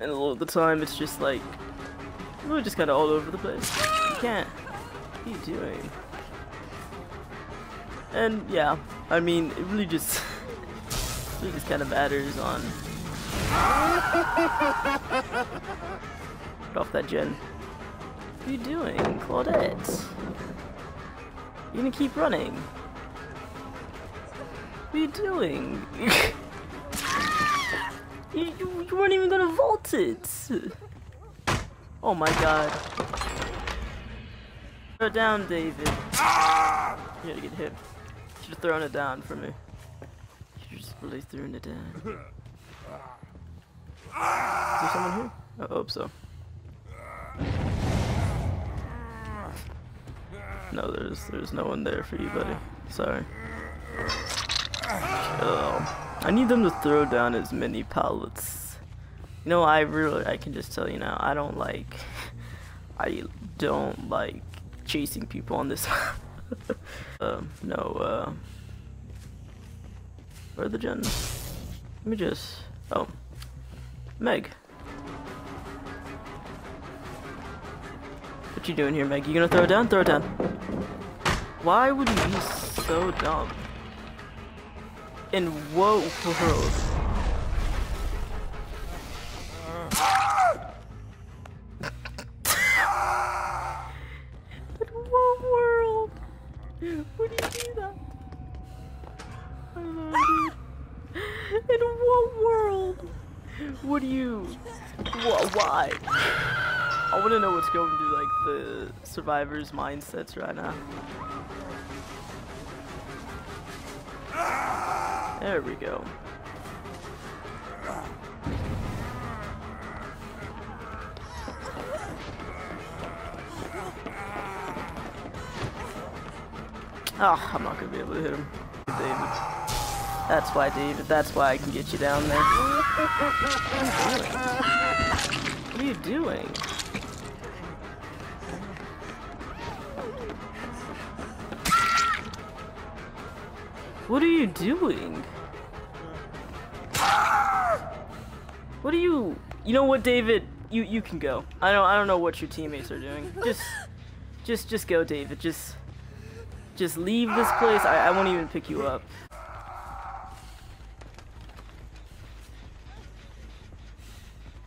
and a lot of the time it's just like we're just kind of all over the place. You can't. What are you doing? And yeah, I mean, it really just kind of matters on. Get off that gen. What are you doing, Claudette? You're gonna keep running. What are you doing? You weren't even gonna vault it. Oh my god. Throw it down, David. You gotta get hit. Should've thrown it down for me. You just really threw it down. Is there someone here? I hope so. No, there's no one there for you, buddy. Sorry. Oh, I need them to throw down as many pallets. You know, I can just tell you now. I don't like chasing people on this. Where are the gens? Let me just. Oh, Meg. What you doing here, Meg? You gonna throw it down? Throw it down. Why would you be so dumb? And whoa, in what world would you do that? I don't know, dude. In what world would you? Why? I want to know what's going through like the survivors' mindsets right now. There we go. Oh, I'm not gonna be able to hit him. David. That's why, David. That's why I can get you down there. What are you doing? What are you doing? What are you? You know what, David? You can go. I don't know what your teammates are doing. Just go, David. Just leave this place. I won't even pick you up.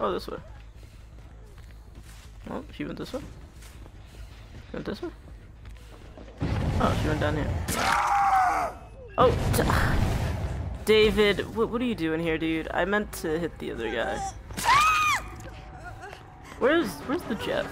Oh, this way. Oh, she went this way. She went this way. Oh, she went down here. Oh, David, what are you doing here, dude? I meant to hit the other guy. Where's the Jeff?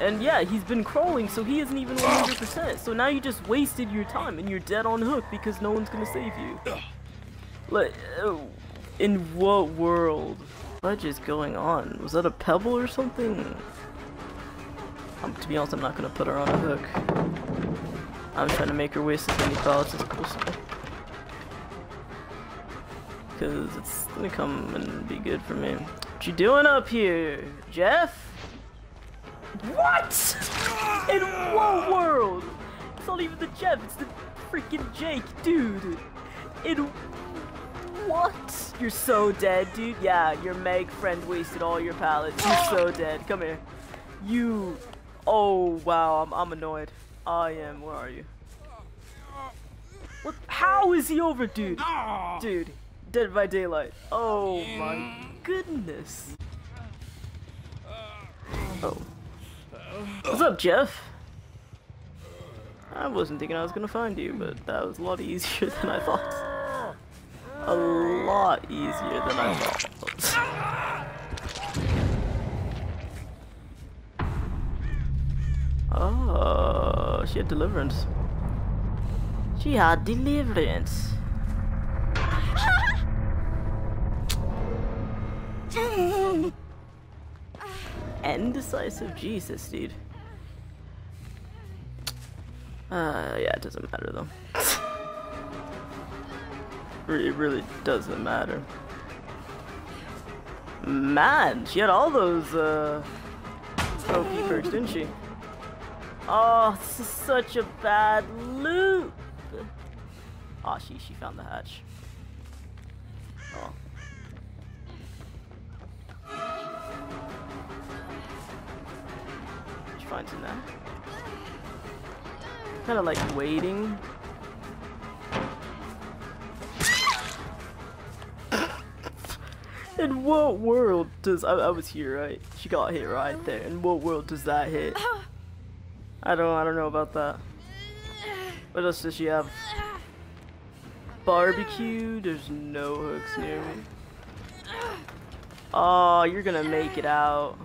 And yeah, he's been crawling, so he isn't even 100%. So now you just wasted your time, and you're dead on hook because no one's gonna save you. Like, oh, in what world? What is going on? Was that a pebble or something? To be honest, I'm not gonna put her on a hook. I was trying to make her waste as many pellets as possible. Because it's gonna come and be good for me. What you doing up here, Jeff? What? In what world? It's not even the Jeff, it's the freaking Jake, dude. In what? You're so dead, dude. Yeah, your Meg friend wasted all your pallets. You're so dead. Come here. You. Oh wow, I'm annoyed. I am. Where are you? What? How is he over, dude? Dude, Dead by Daylight. Oh my goodness. Oh. What's up, Jeff? I wasn't thinking I was gonna find you, but that was a lot easier than I thought. A lot easier than I thought. Oh, she had deliverance. She had deliverance. And decisive, Jesus, dude. Yeah, it doesn't matter though. It really doesn't matter. Man, she had all those OP perks, didn't she? Oh, this is such a bad loot. good. Ah, she found the hatch. Oh. She finds in there. Kind of like waiting. In what world does I was here, right? She got hit right there. In what world does that hit? I don't know about that. What else does she have? Barbecue. There's no hooks near me. Oh, you're gonna make it out.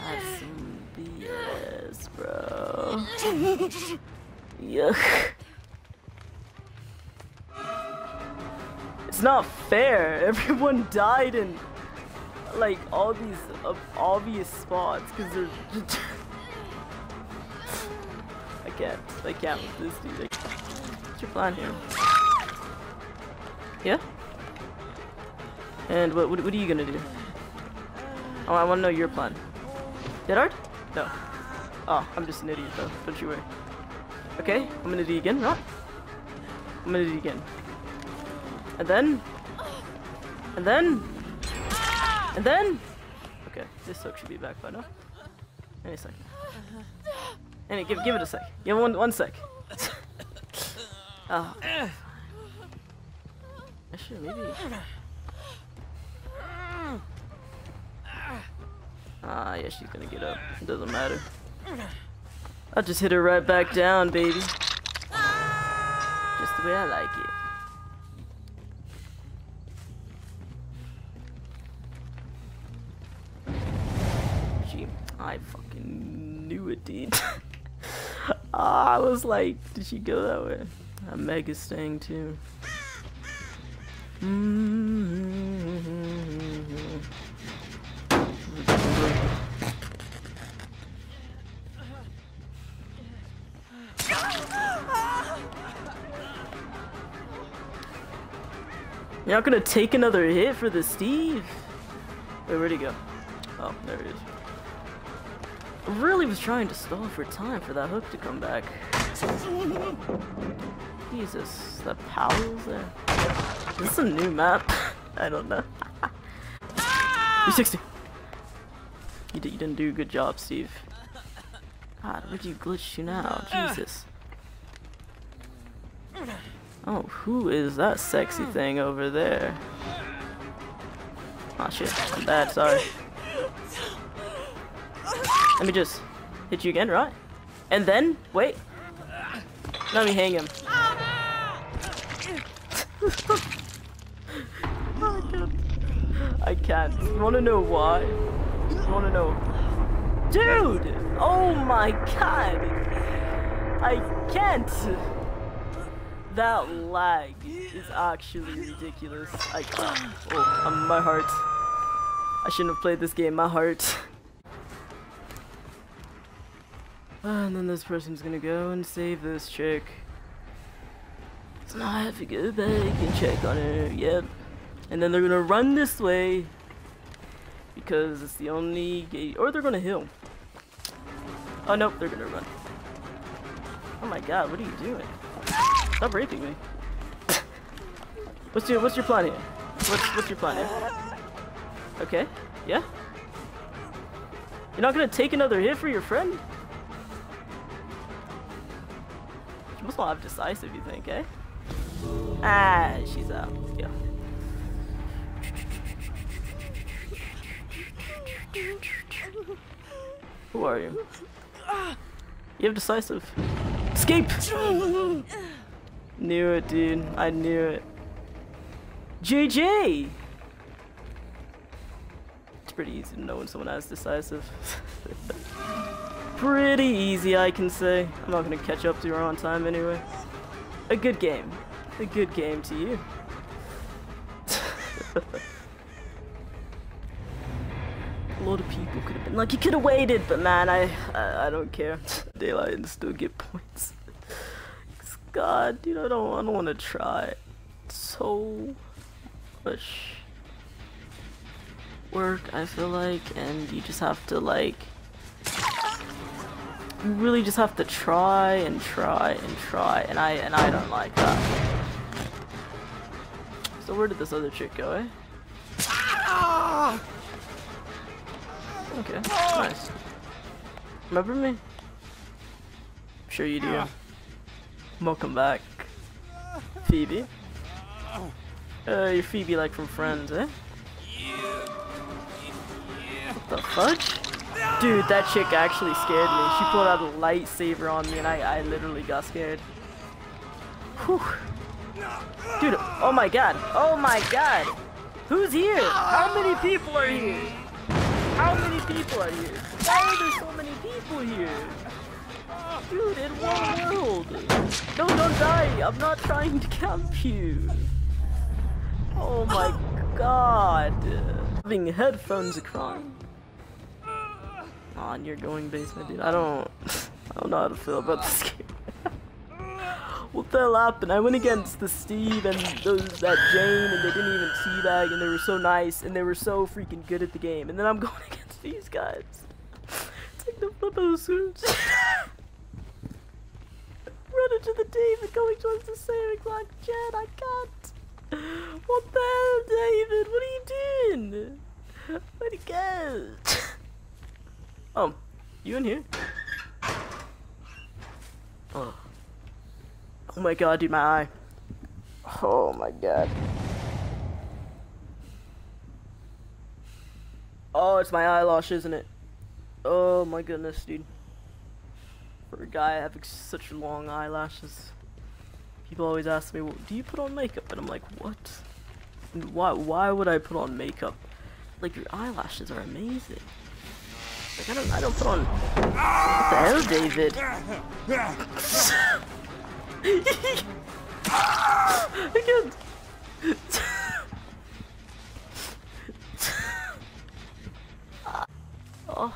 That's some BS, bro. Yuck. It's not fair. Everyone died in like all these obvious spots because they're just I can't with this dude. Like, what's your plan here? Yeah? And what are you gonna do? Oh, I wanna know your plan. Deadhard? No. Oh, I'm just an idiot though, don't you worry. Okay, I'm an idiot again, right? I'm an idiot again. And then. Okay, this hook should be back by now. Any second. Any, give it a sec. Give it one sec. Oh. Actually, maybe. Ah, yeah, she's gonna get up. It doesn't matter. I'll just hit her right back down, baby. Just the way I like it. I fucking knew it, dude. I was like, did she go that way? I'm mega staying too. You're not gonna take another hit for the Steve. Wait, where'd he go? Oh, there he is. I really was trying to stall for time for that hook to come back. Jesus, that Powell's there. Is this a new map? I don't know. 360! You didn't do a good job, Steve. God, where'd you glitch to now? Jesus. Oh, who is that sexy thing over there? Aw, shit. I'm bad, sorry. Let me just hit you again, right? And then, wait. Let me hang him. Oh, I can't. You wanna know why? You wanna know? Dude! Oh my god! I can't! That lag is actually ridiculous. I can't. Oh, my heart. I shouldn't have played this game, my heart. And then this person's gonna go and save this chick. So now I have to go back and check on her, yep. And then they're gonna run this way because it's the only gate, or they're gonna heal. Oh nope, they're gonna run. Oh my god, what are you doing? Stop raping me. What's your plan here? What's your plan here? Okay, yeah? You're not gonna take another hit for your friend? Must not have decisive, you think, eh? Ah, she's out. Yeah. Who are you? You have decisive. Escape! Knew it, dude. I knew it. JJ! It's pretty easy to know when someone has decisive. Pretty easy, I can say. I'm not gonna catch up to her on time anyway. A good game. A good game to you. A lot of people could have been like, you could have waited, but man, I don't care. Daylight and still get points. God, dude, I don't want to try so much work, I feel like, and you just have to like you really just have to try and try and try, and I don't like that. So where did this other chick go, eh? Okay, nice. Remember me? I'm sure you do. Welcome back, Phoebe. You're Phoebe like from Friends, eh? What the fuck? Dude, that chick actually scared me. She pulled out a lightsaber on me and I literally got scared. Whew. Dude, oh my god. Oh my god. Who's here? How many people are here? How many people are here? Why are there so many people here? Dude, in one world. No, don't die. I'm not trying to camp you. Oh my god. Having headphones are crime. Come on, you're going basement, dude. I don't know how to feel about this game. What the hell happened? I went against the Steve and that Jane, and they didn't even teabag, and they were so nice, and they were so freaking good at the game. And then I'm going against these guys. It's like the flip of the switch. Run into the team and going towards the saving like Jen, I can't. What the hell, David? What are you doing? Where'd he go? Oh, you in here? Oh. Oh my god, dude, my eye. Oh my god. Oh, it's my eyelash, isn't it? Oh my goodness, dude. For a guy having such long eyelashes. People always ask me, well, do you put on makeup? And I'm like, what? And why would I put on makeup? Like, your eyelashes are amazing. Like, I don't put on... What the hell, David? I can't... Oh,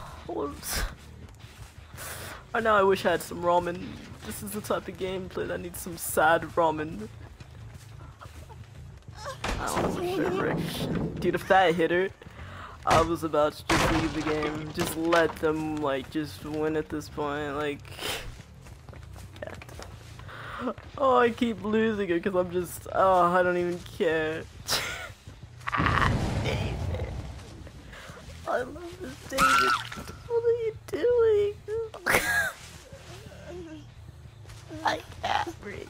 I know, I wish I had some ramen. This is the type of gameplay that needs some sad ramen. I don't want to shit. Dude, if that hit her, I was about to just leave the game. Just let them, like, just win at this point. Like, yeah. Oh, I keep losing it because I'm just, oh, I don't even care. David. I love this, David. What are you doing? I can't breathe.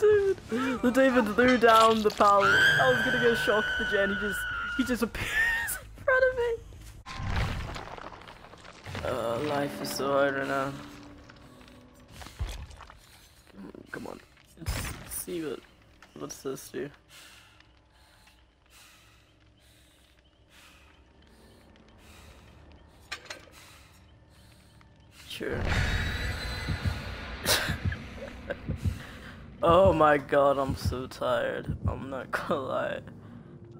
Dude, the David threw down the pallet. I was gonna go shock the Jen. He just appears in front of me. Oh, life is so hard right now. Come on, let's see what's this do. Sure. Oh my god, I'm so tired. I'm not gonna lie.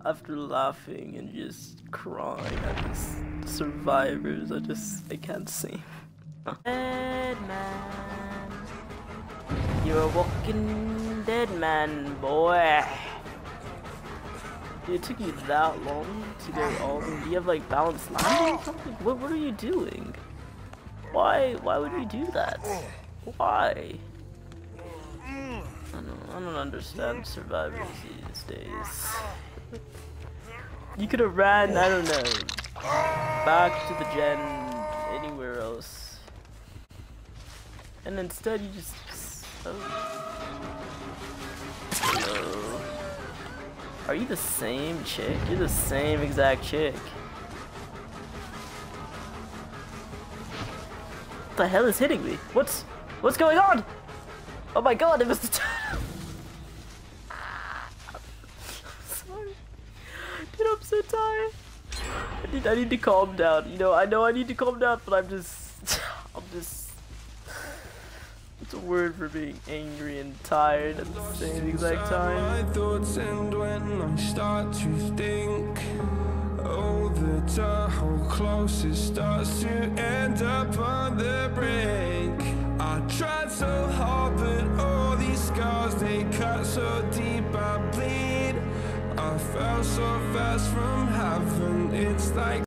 After laughing and just crying at these survivors, I can't see. Dead man. You're a walking dead man, boy. Dude, it took you that long to get all the... Do you have like balanced landing or something? What are you doing? Why would you do that? Why? I don't understand survivors these days. You could have ran, I don't know, back to the Jen, anywhere else. And instead you just... Oh. Hello. Are you the same chick? You're the same exact chick. What the hell is hitting me? What's going on? Oh my god, it was the time. Sorry. Dude, I'm so tired. I need to calm down. You know I need to calm down, but I'm just it's a word for being angry and tired at the same exact time. My thoughts end when I start to think. Oh, the Tahoe closest starts to end up on the brink. I tried so hard, but all these scars, they cut so deep I bleed. I fell so fast from having